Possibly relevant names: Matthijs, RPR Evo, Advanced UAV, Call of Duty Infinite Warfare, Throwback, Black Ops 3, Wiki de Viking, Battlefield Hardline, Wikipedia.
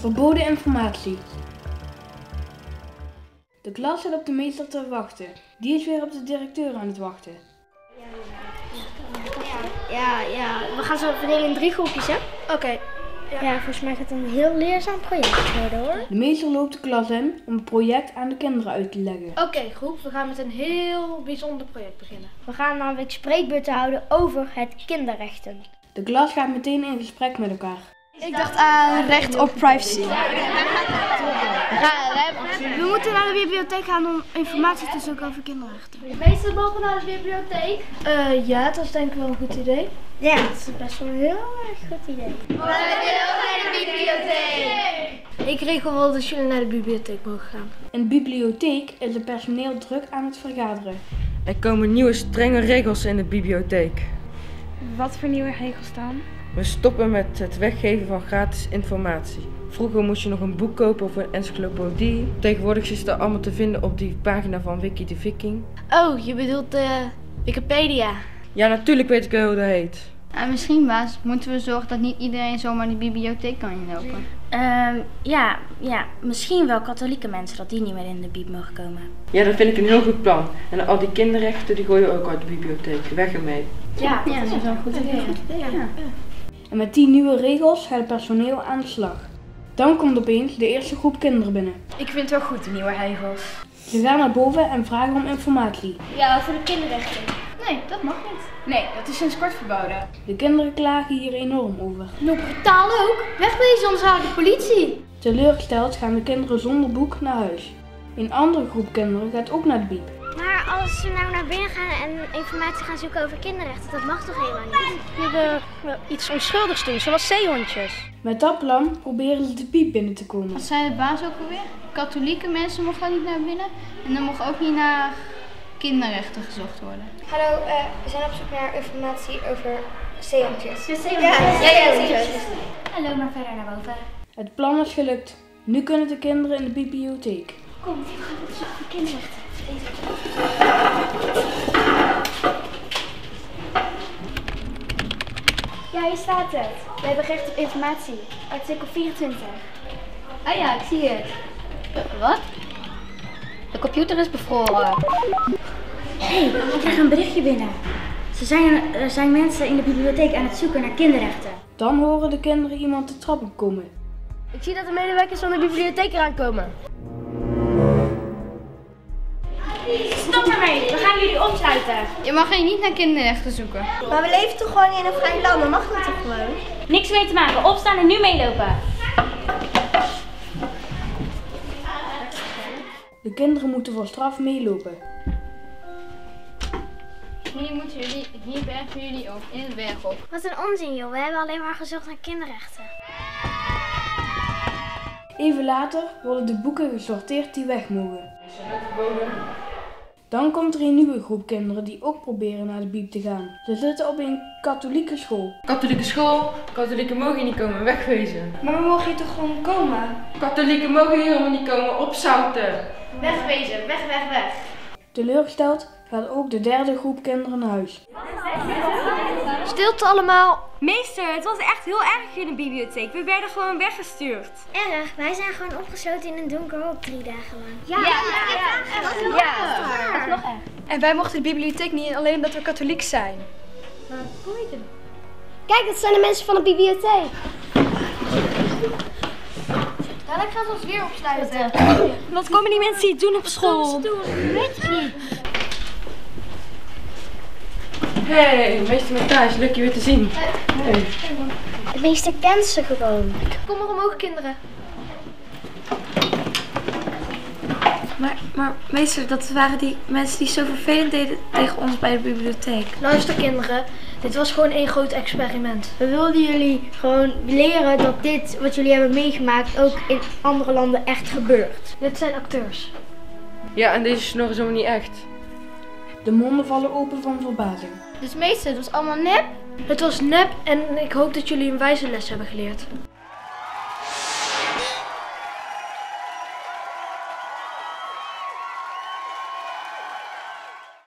Verboden informatie. De klas zit op de meester te wachten. Die is weer op de directeur aan het wachten. We gaan zo verdelen in 3 groepjes, hè? Oké. Ja, volgens mij gaat het een heel leerzaam project worden, hoor. De meester loopt de klas in om het project aan de kinderen uit te leggen. Oké, groep, we gaan met een heel bijzonder project beginnen. We gaan namelijk spreekbeurten houden over het kinderrechten. De klas gaat meteen in gesprek met elkaar. Ik dacht aan recht op privacy. We moeten naar de bibliotheek gaan om informatie te zoeken over kinderrechten. Meester, mogen we naar de bibliotheek? Ja, dat is denk ik wel een goed idee. Ja, dat is best wel een heel erg goed idee. We willen naar de bibliotheek! Ik regel wel dat jullie naar de bibliotheek mogen gaan. In de bibliotheek is het personeel druk aan het vergaderen. Er komen nieuwe strenge regels in de bibliotheek. Wat voor nieuwe regels dan? We stoppen met het weggeven van gratis informatie. Vroeger moest je nog een boek kopen of een encyclopedie. Tegenwoordig is dat allemaal te vinden op die pagina van Wiki de Viking. Oh, je bedoelt Wikipedia. Ja, natuurlijk weet ik hoe dat heet. En misschien, baas, moeten we zorgen dat niet iedereen zomaar de bibliotheek kan inlopen. Misschien wel katholieke mensen, dat die niet meer in de bib mogen komen. Ja, dat vind ik een heel goed plan. En al die kinderrechten, die gooien we ook uit de bibliotheek. Weg ermee. Ja, dat is wel een goed idee. En met die nieuwe regels gaat het personeel aan de slag. Dan komt opeens de eerste groep kinderen binnen. Ik vind het wel goed, de nieuwe regels. Ze gaan naar boven en vragen om informatie. Ja, voor de kinderrechten. Nee, dat mag niet. Nee, dat is sinds kort verboden. De kinderen klagen hier enorm over. Nou, brutaal ook. Wegwezen, anders haalt de politie. Teleurgesteld gaan de kinderen zonder boek naar huis. Een andere groep kinderen gaat ook naar de bieb. Maar als ze nou naar binnen gaan en informatie gaan zoeken over kinderrechten, dat mag toch helemaal niet? We willen iets onschuldigs doen, zoals zeehondjes. Met dat plan proberen ze de piep binnen te komen. Wat zei de baas ook alweer? Katholieke mensen mochten niet naar binnen en dan mocht ook niet naar kinderrechten gezocht worden. Hallo, we zijn op zoek naar informatie over zeehondjes. Zeehondjes. Hallo, maar verder naar boven. Het plan is gelukt. Nu kunnen de kinderen in de bibliotheek. Kom, we gaan op zoek naar kinderrechten. Ja, hier staat het. We hebben recht op informatie. Artikel 24. Ah ja, ik zie het. Wat? De computer is bevroren. Hé, we krijgen een berichtje binnen. Er zijn mensen in de bibliotheek aan het zoeken naar kinderrechten. Dan horen de kinderen iemand de trap op komen. Ik zie dat de medewerkers van de bibliotheek eraan komen. Stop ermee, we gaan jullie opsluiten. Je mag hier niet naar kinderrechten zoeken. Maar we leven toch gewoon in een vrij land, dan mag dat toch gewoon? Niks mee te maken, opstaan en nu meelopen. De kinderen moeten voor straf meelopen. Hier bergen jullie op, in de berg op. Wat een onzin joh, we hebben alleen maar gezocht naar kinderrechten. Even later worden de boeken gesorteerd die weg mogen. Dan komt er een nieuwe groep kinderen die ook proberen naar de bieb te gaan. Ze zitten op een katholieke school. Katholieke school? Katholieken mogen niet komen, wegwezen. Maar we mogen hier toch gewoon komen? Katholieken mogen hier helemaal niet komen, opzouten. Wegwezen, weg, weg, weg. Teleurgesteld gaat ook de derde groep kinderen naar huis. Stilte allemaal. Meester, het was echt heel erg hier in de bibliotheek. We werden gewoon weggestuurd. Erg, wij zijn gewoon opgesloten in een donker hok 3 dagen lang. Ja, dat is nog erg. En wij mochten de bibliotheek niet in, alleen omdat we katholiek zijn. Maar hoe heet het? Kijk, dat zijn de mensen van de bibliotheek. Dadelijk gaan ze ons weer opsluiten. Wat komen die mensen hier doen op school? Weet je niet. Hey, meester Matthijs, leuk je weer te zien. Hey. De meester kent ze gewoon. Kom maar omhoog, kinderen. Maar meester, dat waren die mensen die zo vervelend deden tegen ons bij de bibliotheek. Luister kinderen, dit was gewoon een groot experiment. We wilden jullie gewoon leren dat dit wat jullie hebben meegemaakt ook in andere landen echt gebeurt. Dit zijn acteurs. Ja, en deze snor is helemaal niet echt. De monden vallen open van verbazing. Dus meester, het was allemaal nep? Het was nep en ik hoop dat jullie een wijze les hebben geleerd.